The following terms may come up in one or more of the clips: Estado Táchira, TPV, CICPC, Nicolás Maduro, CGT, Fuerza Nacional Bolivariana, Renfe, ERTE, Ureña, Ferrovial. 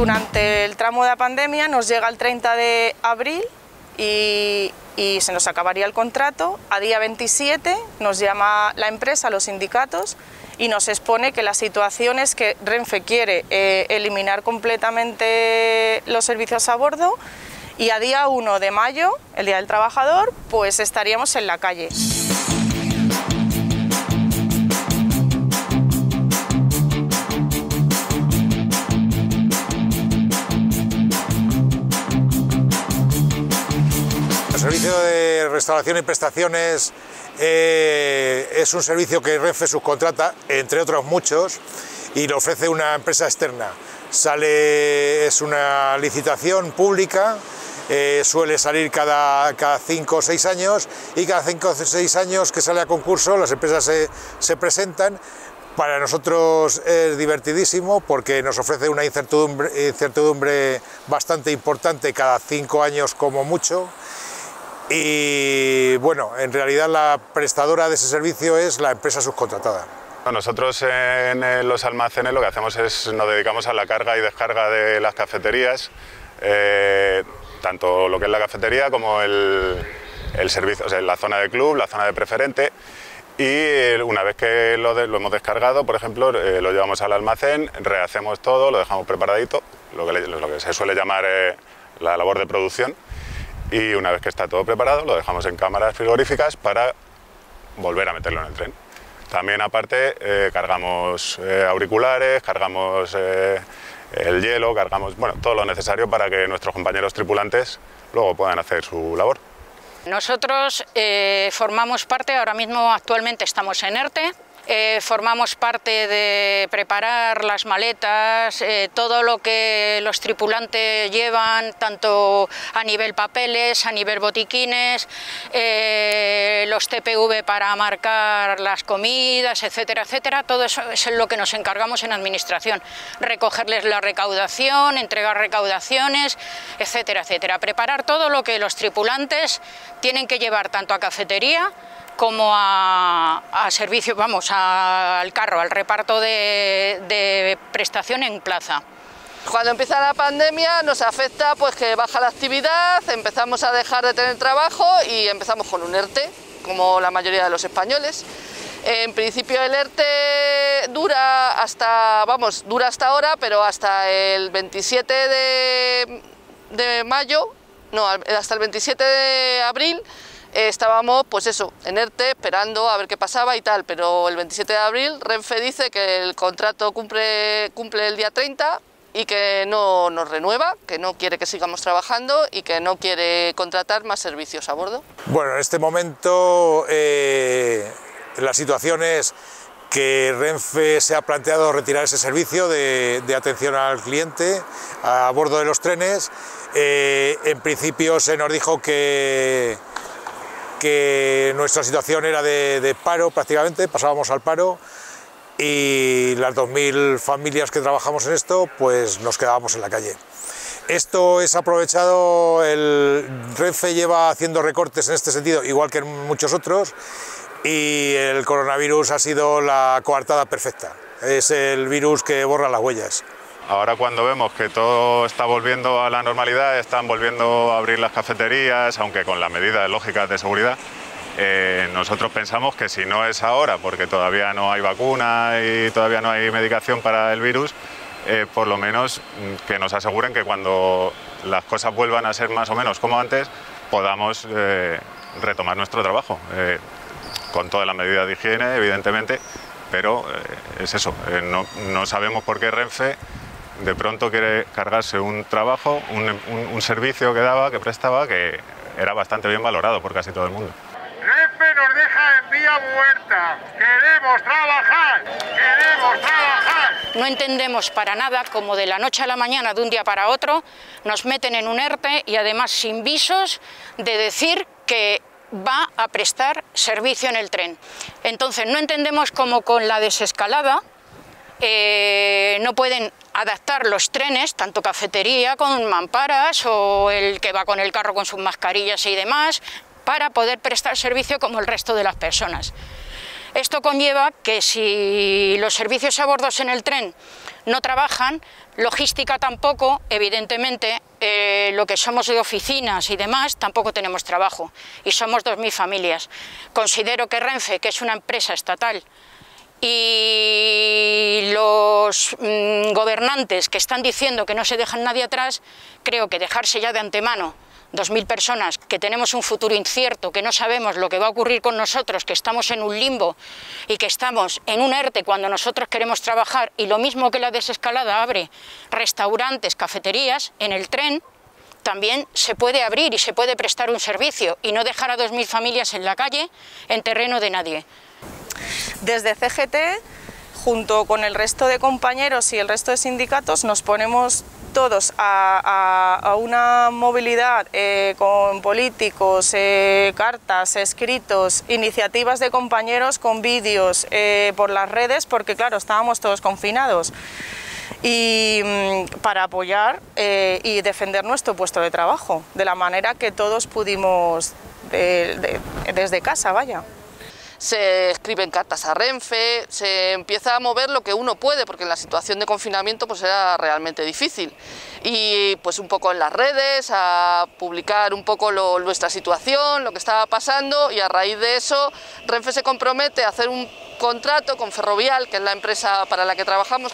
Durante el tramo de la pandemia nos llega el 30 de abril y se nos acabaría el contrato. A día 27 nos llama la empresa, los sindicatos, y nos expone que la situación es que Renfe quiere eliminar completamente los servicios a bordo y a día 1 de mayo, el Día del Trabajador, pues estaríamos en la calle. El servicio de restauración y prestaciones es un servicio que Renfe subcontrata, entre otros muchos, y lo ofrece una empresa externa. Es una licitación pública, suele salir cada 5 o 6 años, y cada 5 o 6 años que sale a concurso las empresas se presentan. Para nosotros es divertidísimo porque nos ofrece una incertidumbre bastante importante cada 5 años como mucho. Y bueno, en realidad la prestadora de ese servicio es la empresa subcontratada. Nosotros en los almacenes lo que hacemos es nos dedicamos a la carga y descarga de las cafeterías, tanto lo que es la cafetería como el servicio, o sea, la zona de club, la zona de preferente. Y una vez que lo hemos descargado, por ejemplo, lo llevamos al almacén, rehacemos todo, lo dejamos preparadito, lo que se suele llamar la labor de producción. Y una vez que está todo preparado, lo dejamos en cámaras frigoríficas para volver a meterlo en el tren. También, aparte, cargamos auriculares, cargamos el hielo, cargamos todo lo necesario para que nuestros compañeros tripulantes luego puedan hacer su labor. Nosotros formamos parte, ahora mismo actualmente estamos en ERTE, formamos parte de preparar las maletas, todo lo que los tripulantes llevan, tanto a nivel papeles, a nivel botiquines, los TPV para marcar las comidas, etcétera, etcétera. Todo eso es lo que nos encargamos en administración, recogerles la recaudación, entregar recaudaciones, etcétera, etcétera. Preparar todo lo que los tripulantes tienen que llevar tanto a cafetería como a servicio, al carro, al reparto de prestación en plaza. Cuando empieza la pandemia nos afecta pues que baja la actividad, empezamos a dejar de tener trabajo y empezamos con un ERTE, como la mayoría de los españoles. En principio el ERTE dura hasta ahora, pero hasta el 27 de mayo, no, hasta el 27 de abril, estábamos pues eso, en ERTE, esperando a ver qué pasaba y tal, pero el 27 de abril Renfe dice que el contrato cumple el día 30 y que no nos renueva, que no quiere que sigamos trabajando y que no quiere contratar más servicios a bordo. Bueno, en este momento la situación es que Renfe se ha planteado retirar ese servicio de atención al cliente a bordo de los trenes. En principio se nos dijo que nuestra situación era de paro prácticamente, pasábamos al paro y las 2000 familias que trabajamos en esto pues nos quedábamos en la calle. Esto es aprovechado, el Renfe lleva haciendo recortes en este sentido, igual que en muchos otros, y el coronavirus ha sido la coartada perfecta, es el virus que borra las huellas. Ahora cuando vemos que todo está volviendo a la normalidad, están volviendo a abrir las cafeterías, aunque con las medidas lógicas de seguridad, nosotros pensamos que si no es ahora, porque todavía no hay vacuna y todavía no hay medicación para el virus, por lo menos que nos aseguren que cuando las cosas vuelvan a ser más o menos como antes, podamos retomar nuestro trabajo, con todas las medidas de higiene, evidentemente, pero es eso, no sabemos por qué Renfe de pronto quiere cargarse un trabajo, un servicio que daba, que prestaba, que era bastante bien valorado por casi todo el mundo. Renfe nos deja en vía muerta. ¡Queremos trabajar! ¡Queremos trabajar! No entendemos para nada cómo de la noche a la mañana, de un día para otro, nos meten en un ERTE y además sin visos de decir que va a prestar servicio en el tren. Entonces no entendemos cómo con la desescalada no pueden adaptar los trenes, tanto cafetería con mamparas o el que va con el carro con sus mascarillas y demás, para poder prestar servicio como el resto de las personas. Esto conlleva que si los servicios a bordo en el tren no trabajan, logística tampoco, evidentemente, lo que somos de oficinas y demás, tampoco tenemos trabajo, y somos 2000 familias. Considero que Renfe, que es una empresa estatal, y los gobernantes que están diciendo que no se dejan nadie atrás, creo que dejarse ya de antemano 2000 personas, que tenemos un futuro incierto, que no sabemos lo que va a ocurrir con nosotros, que estamos en un limbo y que estamos en un ERTE cuando nosotros queremos trabajar, y lo mismo que la desescalada abre restaurantes, cafeterías, en el tren también se puede abrir y se puede prestar un servicio y no dejar a 2000 familias en la calle, en terreno de nadie. Desde CGT, junto con el resto de compañeros y el resto de sindicatos, nos ponemos todos a una movilidad con políticos, cartas, escritos, iniciativas de compañeros con vídeos por las redes, porque claro, estábamos todos confinados, y para apoyar y defender nuestro puesto de trabajo, de la manera que todos pudimos desde casa, vaya. Se escriben cartas a Renfe, se empieza a mover lo que uno puede, porque en la situación de confinamiento pues era realmente difícil. Y pues un poco en las redes, a publicar un poco nuestra situación, lo que estaba pasando, y a raíz de eso Renfe se compromete a hacer un contrato con Ferrovial, que es la empresa para la que trabajamos,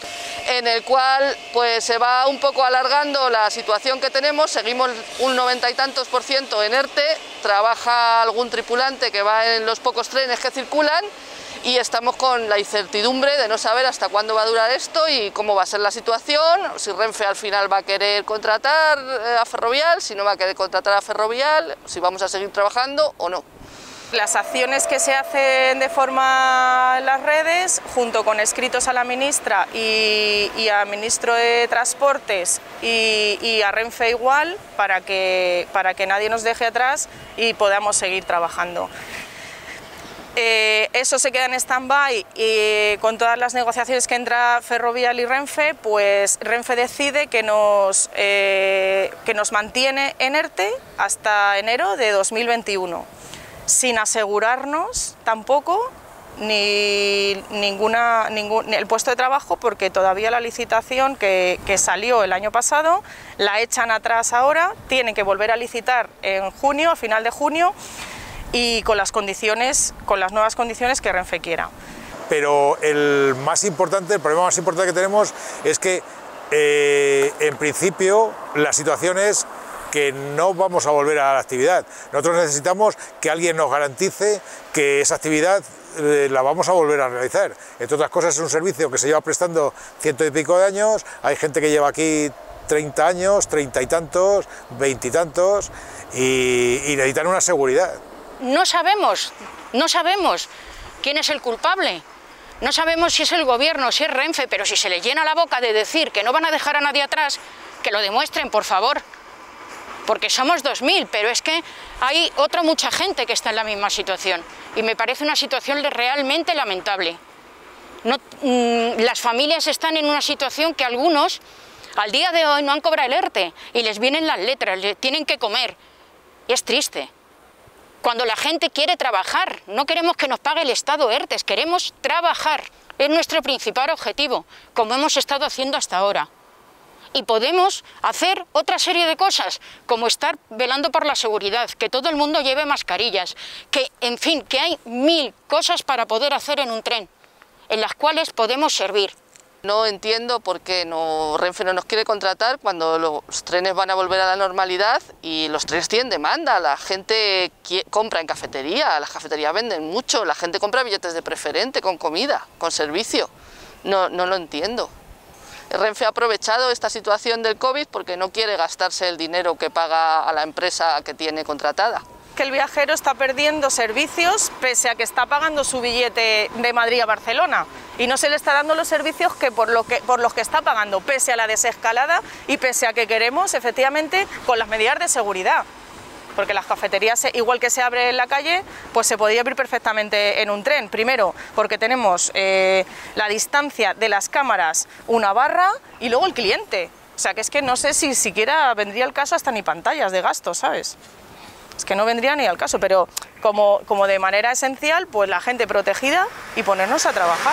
en el cual pues se va un poco alargando la situación que tenemos. Seguimos un 90 y tantos % en ERTE, trabaja algún tripulante que va en los pocos trenes que circulan, y estamos con la incertidumbre de no saber hasta cuándo va a durar esto y cómo va a ser la situación, si Renfe al final va a querer contratar a Ferrovial, si no va a querer contratar a Ferrovial, si vamos a seguir trabajando o no. Las acciones que se hacen de forma en las redes, junto con escritos a la ministra y al ministro de Transportes y a Renfe igual, para que nadie nos deje atrás y podamos seguir trabajando. Eso se queda en stand-by, y con todas las negociaciones que entra Ferrovial y Renfe, pues Renfe decide que nos mantiene en ERTE hasta enero de 2021. Sin asegurarnos tampoco ni el puesto de trabajo, porque todavía la licitación que salió el año pasado la echan atrás ahora, tienen que volver a licitar en junio, a final de junio, y con las nuevas condiciones que Renfe quiera. Pero el problema más importante que tenemos es que en principio la situación es que no vamos a volver a la actividad. Nosotros necesitamos que alguien nos garantice que esa actividad la vamos a volver a realizar. Entre otras cosas, es un servicio que se lleva prestando 100 y pico de años, hay gente que lleva aquí 30 años, 30 y tantos, 20 y tantos, y necesitan una seguridad. No sabemos quién es el culpable. No sabemos si es el gobierno, si es Renfe, pero si se le llena la boca de decir que no van a dejar a nadie atrás, que lo demuestren, por favor. Porque somos 2000, pero es que hay mucha gente que está en la misma situación, y me parece una situación realmente lamentable. Las familias están en una situación que algunos al día de hoy no han cobrado el ERTE y les vienen las letras, les tienen que comer. Es triste. Cuando la gente quiere trabajar, no queremos que nos pague el Estado ERTE, queremos trabajar. Es nuestro principal objetivo, como hemos estado haciendo hasta ahora. Y podemos hacer otra serie de cosas, como estar velando por la seguridad, que todo el mundo lleve mascarillas, que, en fin, que hay 1000 cosas para poder hacer en un tren, en las cuales podemos servir. No entiendo por qué Renfe no nos quiere contratar cuando los trenes van a volver a la normalidad y los trenes tienen demanda. La gente compra en cafetería, las cafeterías venden mucho, la gente compra billetes de preferente con comida, con servicio. No lo entiendo. Renfe ha aprovechado esta situación del COVID porque no quiere gastarse el dinero que paga a la empresa que tiene contratada. Que el viajero está perdiendo servicios pese a que está pagando su billete de Madrid a Barcelona, y no se le está dando los servicios por los que está pagando, pese a la desescalada y pese a que queremos, efectivamente, con las medidas de seguridad. Porque las cafeterías, igual que se abre en la calle, pues se podría abrir perfectamente en un tren. Primero, porque tenemos la distancia de las cámaras, una barra, y luego el cliente. O sea, que es que no sé si siquiera vendría el caso hasta ni pantallas de gasto, ¿sabes? Es que no vendría ni al caso, pero como de manera esencial, pues la gente protegida y ponernos a trabajar.